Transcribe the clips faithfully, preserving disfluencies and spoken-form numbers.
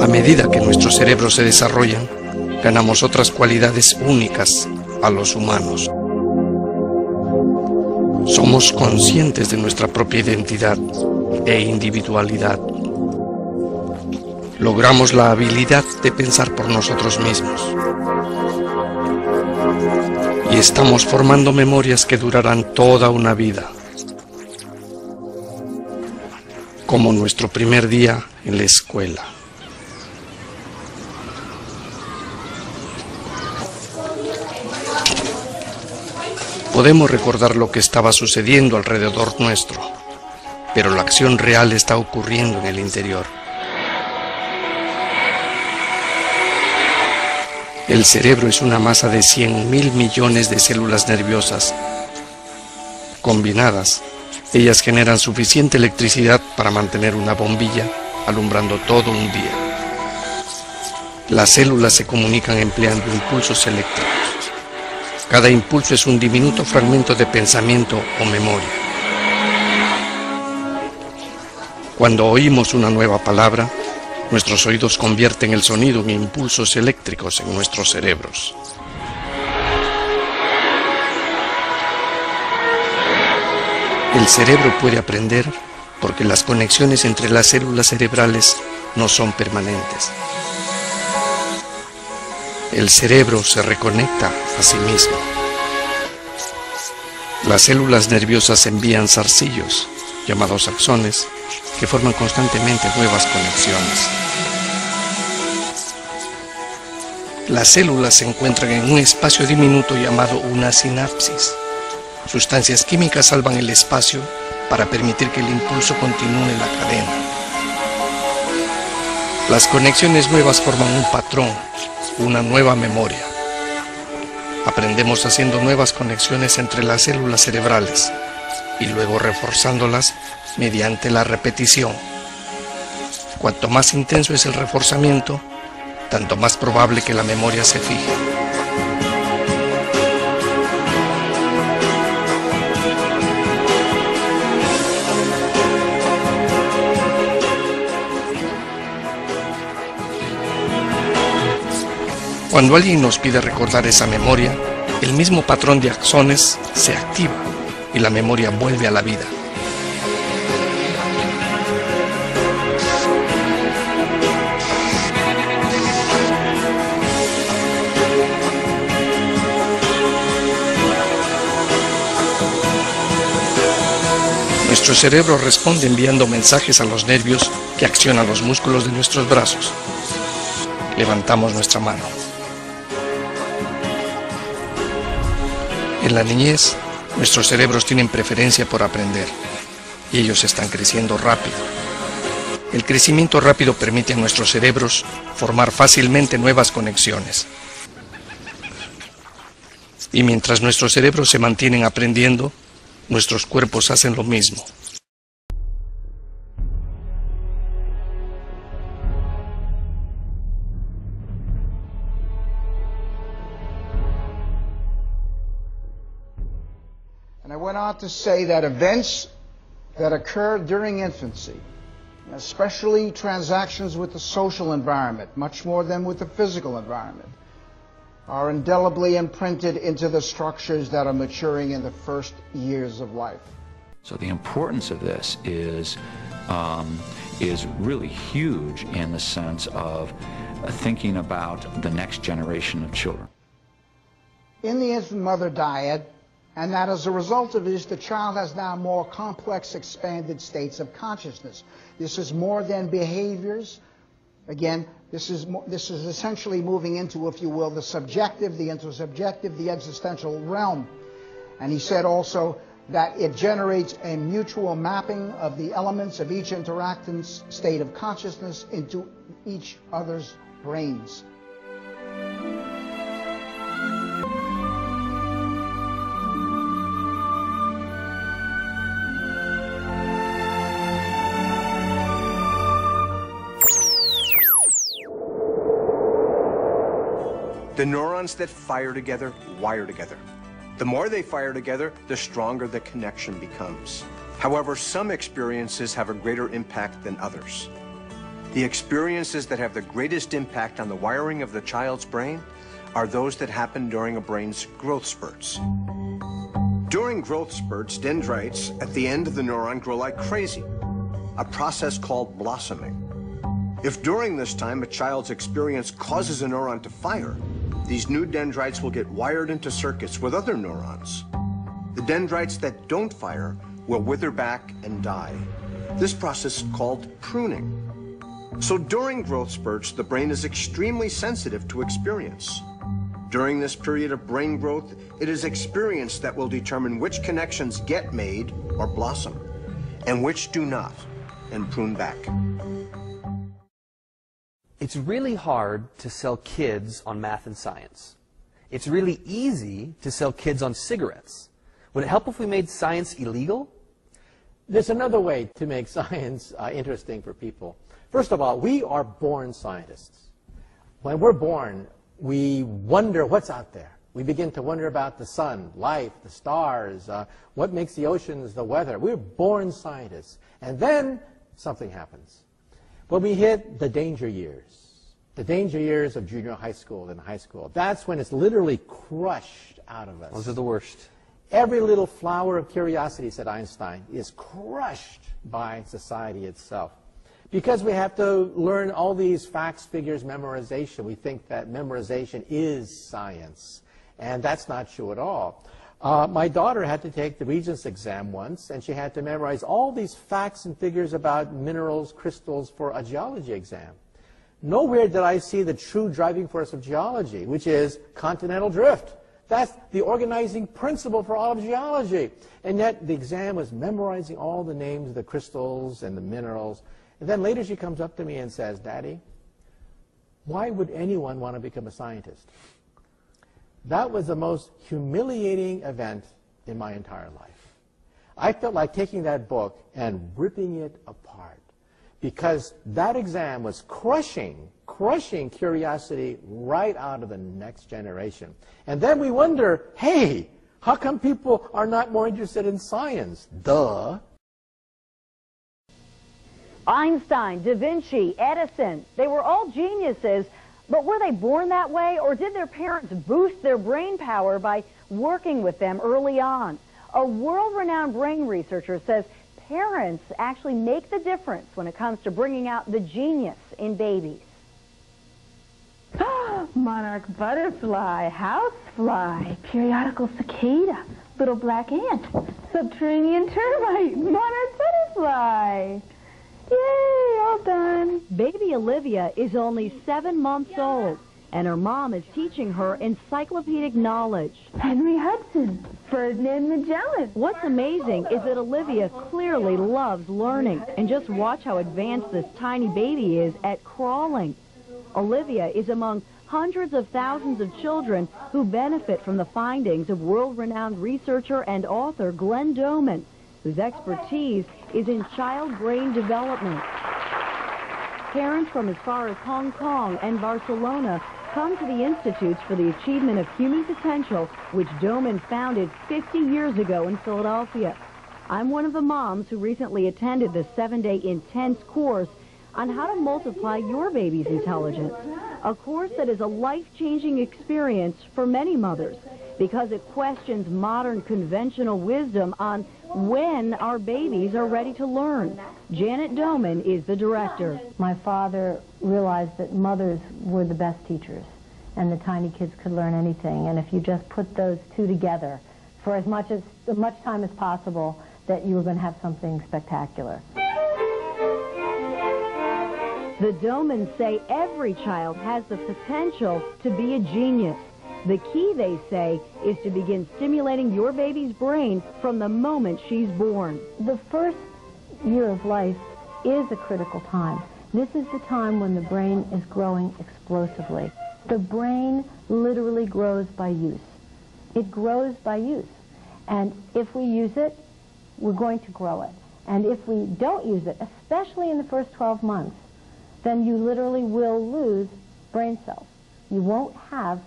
A medida que nuestros cerebros se desarrollan, ganamos otras cualidades únicas a los humanos. Somos conscientes de nuestra propia identidad e individualidad. Logramos la habilidad de pensar por nosotros mismos. Y estamos formando memorias que durarán toda una vida. Como nuestro primer día en la escuela. Podemos recordar lo que estaba sucediendo alrededor nuestro, pero la acción real está ocurriendo en el interior. El cerebro es una masa de cien mil millones de células nerviosas. Combinadas, ellas generan suficiente electricidad para mantener una bombilla alumbrando todo un día. Las células se comunican empleando impulsos eléctricos. Cada impulso es un diminuto fragmento de pensamiento o memoria. Cuando oímos una nueva palabra, nuestros oídos convierten el sonido en impulsos eléctricos en nuestros cerebros. El cerebro puede aprender porque las conexiones entre las células cerebrales no son permanentes. El cerebro se reconecta a sí mismo. Las células nerviosas envían zarcillos, llamados axones, que forman constantemente nuevas conexiones. Las células se encuentran en un espacio diminuto llamado una sinapsis. Sustancias químicas salvan el espacio para permitir que el impulso continúe en la cadena. Las conexiones nuevas forman un patrón, una nueva memoria. Aprendemos haciendo nuevas conexiones entre las células cerebrales y luego reforzándolas mediante la repetición. Cuanto más intenso es el reforzamiento, tanto más probable que la memoria se fije. Cuando alguien nos pide recordar esa memoria, el mismo patrón de axones se activa y la memoria vuelve a la vida. Nuestro cerebro responde enviando mensajes a los nervios que accionan los músculos de nuestros brazos. Levantamos nuestra mano. En la niñez, nuestros cerebros tienen preferencia por aprender, y ellos están creciendo rápido. El crecimiento rápido permite a nuestros cerebros formar fácilmente nuevas conexiones. Y mientras nuestros cerebros se mantienen aprendiendo, nuestros cuerpos hacen lo mismo. To say that events that occur during infancy, especially transactions with the social environment, much more than with the physical environment, are indelibly imprinted into the structures that are maturing in the first years of life. So the importance of this is, um, is really huge in the sense of thinking about the next generation of children. In the infant mother diet, and that as a result of this, the child has now more complex, expanded states of consciousness. This is more than behaviors. Again, this is, more, this is essentially moving into, if you will, the subjective, the intersubjective, the existential realm. And he said also that it generates a mutual mapping of the elements of each interactant's state of consciousness into each other's brains. The neurons that fire together wire together. The more they fire together, the stronger the connection becomes. However, some experiences have a greater impact than others. The experiences that have the greatest impact on the wiring of the child's brain are those that happen during a brain's growth spurts. During growth spurts, dendrites at the end of the neuron grow like crazy, a process called blossoming. If during this time a child's experience causes a neuron to fire, these new dendrites will get wired into circuits with other neurons. The dendrites that don't fire will wither back and die. This process is called pruning. So during growth spurts, the brain is extremely sensitive to experience. During this period of brain growth, it is experience that will determine which connections get made or blossom, and which do not, and prune back. It's really hard to sell kids on math and science. It's really easy to sell kids on cigarettes. Would it help if we made science illegal? There's another way to make science uh, interesting for people. First of all, we are born scientists. When we're born, we wonder what's out there. We begin to wonder about the sun, life, the stars, uh, what makes the oceans, the weather. We're born scientists. And then something happens. When we hit the danger years, the danger years of junior high school and high school, that's when it's literally crushed out of us. Those are the worst. Every little flower of curiosity, said Einstein, is crushed by society itself. Because we have to learn all these facts, figures, memorization. We think that memorization is science, and that's not true at all. Uh, my daughter had to take the Regents exam once, and she had to memorize all these facts and figures about minerals, crystals for a geology exam. Nowhere did I see the true driving force of geology, which is continental drift. That's the organizing principle for all of geology. And yet the exam was memorizing all the names of the crystals and the minerals. And then later she comes up to me and says, "Daddy, why would anyone want to become a scientist?" That was the most humiliating event in my entire life. I felt like taking that book and ripping it apart, because that exam was crushing, crushing curiosity right out of the next generation. And then we wonder, hey, how come people are not more interested in science? Duh. Einstein, Da Vinci, Edison, they were all geniuses. But were they born that way, or did their parents boost their brain power by working with them early on? A world-renowned brain researcher says parents actually make the difference when it comes to bringing out the genius in babies. Monarch butterfly, housefly, periodical cicada, little black ant, subterranean termite, monarch butterfly. Yay, all done. Baby Olivia is only seven months yeah. old, and her mom is teaching her encyclopedic knowledge. Henry Hudson, Ferdinand Magellan. What's amazing is that Olivia clearly loves learning, and just watch how advanced this tiny baby is at crawling. Olivia is among hundreds of thousands of children who benefit from the findings of world-renowned researcher and author Glenn Doman, whose expertise is in child brain development. Parents from as far as Hong Kong and Barcelona come to the Institutes for the Achievement of Human Potential, which Doman founded fifty years ago in Philadelphia. I'm one of the moms who recently attended the seven-day intense course on how to multiply your baby's intelligence, a course that is a life-changing experience for many mothers because it questions modern conventional wisdom on when our babies are ready to learn. Janet Doman is the director. My father realized that mothers were the best teachers and the tiny kids could learn anything, and if you just put those two together for as much as as much time as possible, that you were going to have something spectacular. The Domans say every child has the potential to be a genius. The key, they say, is to begin stimulating your baby's brain from the moment she's born. The first year of life is a critical time. This is the time when the brain is growing explosively. The brain literally grows by use. It grows by use. And if we use it, we're going to grow it. And if we don't use it, especially in the first twelve months, then you literally will lose brain cells. You won't have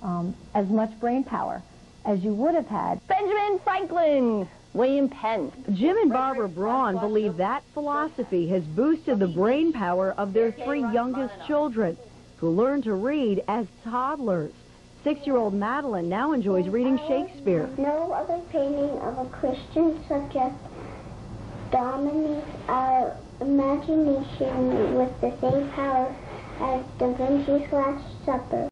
Um, as much brain power as you would have had Benjamin Franklin, William Penn. Jim and Barbara Braun believe that philosophy has boosted the brain power of their three youngest children, who learned to read as toddlers. Six-year-old Madeline now enjoys reading Shakespeare. No other painting of a Christian subject dominates our imagination with the same power as Da Vinci's Last Supper.